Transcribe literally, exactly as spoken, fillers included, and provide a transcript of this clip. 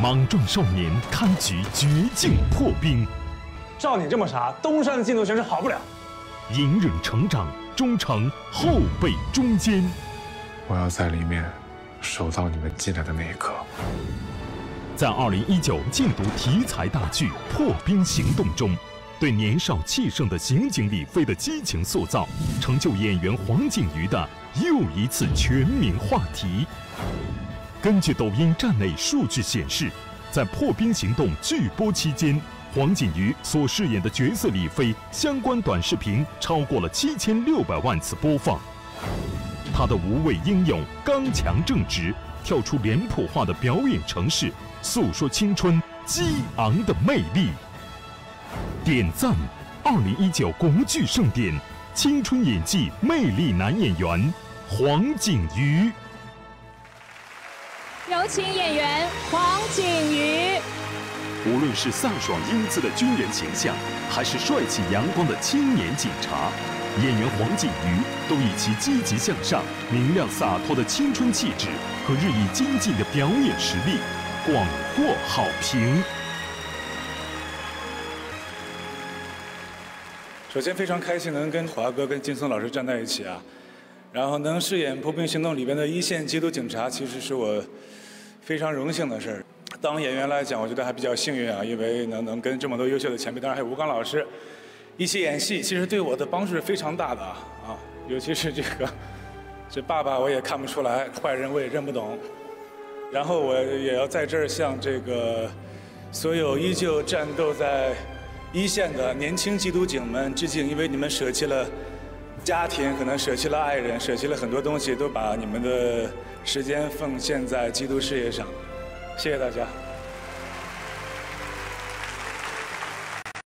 莽撞少年开局绝境破冰。照你这么查，东山的进度全是好不了。隐忍成长，忠诚后辈中间。我要在里面守到你们进来的那一刻。 在二零一九禁毒题材大剧《破冰行动》中，对年少气盛的刑警李飞的激情塑造，成就演员黄景瑜的又一次全民话题。根据抖音站内数据显示，在《破冰行动》剧播期间，黄景瑜所饰演的角色李飞相关短视频超过了七千六百万次播放。他的无畏英勇、刚强正直，跳出脸谱化的表演程式。 诉说青春激昂的魅力，点赞二零一九国剧盛典青春演技魅力男演员黄景瑜。有请演员黄景瑜。无论是飒爽英姿的军人形象，还是帅气阳光的青年警察，演员黄景瑜都以其积极向上、明亮洒脱的青春气质和日益精进的表演实力。 广获好评。首先非常开心能跟华哥、跟劲松老师站在一起啊，然后能饰演《破冰行动》里边的一线缉毒警察，其实是我非常荣幸的事儿。当演员来讲，我觉得还比较幸运啊，因为能能跟这么多优秀的前辈，当然还有吴刚老师一起演戏，其实对我的帮助是非常大的啊啊，尤其是这个这爸爸我也看不出来，坏人我也认不懂。 然后我也要在这儿向这个所有依旧战斗在一线的年轻缉毒警们致敬，因为你们舍弃了家庭，可能舍弃了爱人，舍弃了很多东西，都把你们的时间奉献在缉毒事业上。谢谢大家。